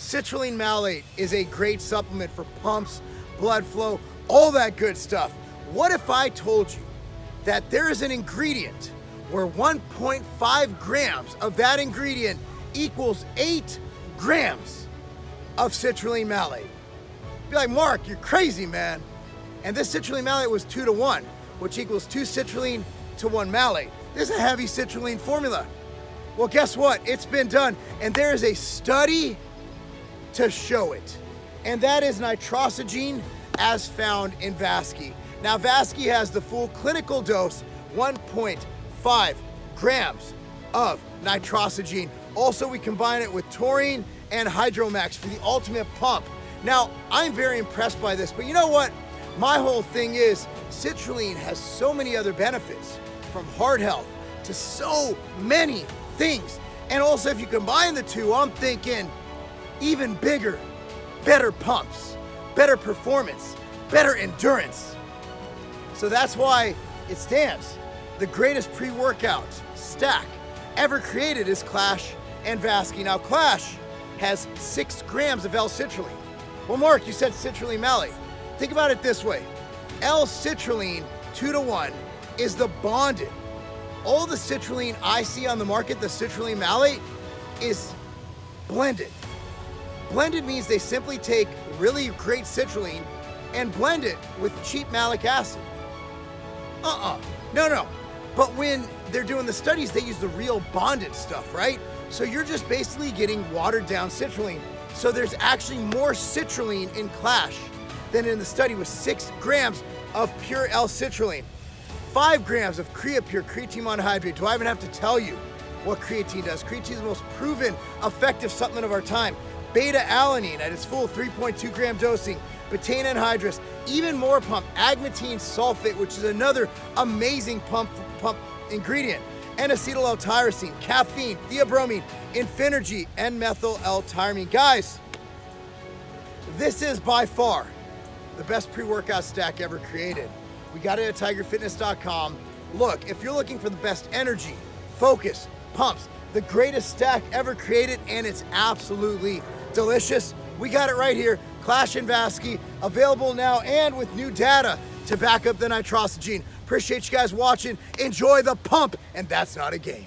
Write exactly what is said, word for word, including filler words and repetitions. Citrulline malate is a great supplement for pumps, blood flow, all that good stuff. What if I told you that there is an ingredient where one point five grams of that ingredient equals eight grams of citrulline malate? You'd be like, Mark, you're crazy, man. And this citrulline malate was two to one, which equals two citrulline to one malate. This is a heavy citrulline formula. Well, guess what? It's been done, and there is a study to show it. And that is nitrosigine as found in Vasky. Now, Vasky has the full clinical dose, one point five grams of nitrosigine. Also, we combine it with taurine and Hydromax for the ultimate pump. Now, I'm very impressed by this, but you know what? My whole thing is citrulline has so many other benefits, from heart health to so many things. And also, if you combine the two, I'm thinking, even bigger, better pumps, better performance, better endurance. So that's why it stands. The greatest pre-workout stack ever created is Clash and Vasky. Now, Clash has six grams of L-citrulline. Well, Mark, you said citrulline malate. Think about it this way. L-citrulline, two to one, is the bonded. All the citrulline I see on the market, the citrulline malate, is blended. Blended means they simply take really great citrulline and blend it with cheap malic acid. Uh-uh, no, no. But when they're doing the studies, they use the real bonded stuff, right? So you're just basically getting watered down citrulline. So there's actually more citrulline in Clash than in the study, with six grams of pure L-citrulline. Five grams of CreaPure, creatine monohydrate. Do I even have to tell you what creatine does? Creatine is the most proven, effective supplement of our time. Beta-alanine at its full three point two gram dosing, betaine anhydrous, even more pump, agmatine sulfate, which is another amazing pump, pump ingredient, and acetyl L-tyrosine, caffeine, theobromine, Infinergy, and methyl L-tyramine. Guys, this is by far the best pre-workout stack ever created. We got it at tiger fitness dot com. Look, if you're looking for the best energy, focus, pumps, the greatest stack ever created, and it's absolutely delicious. We got it right here, Clash and Vasky, available now and with new data to back up the nitrosigine. Appreciate you guys watching. Enjoy the pump, and that's not a game.